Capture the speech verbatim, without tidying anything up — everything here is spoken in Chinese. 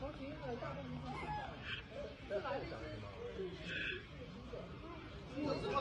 同学用的大部分是这个，是吧？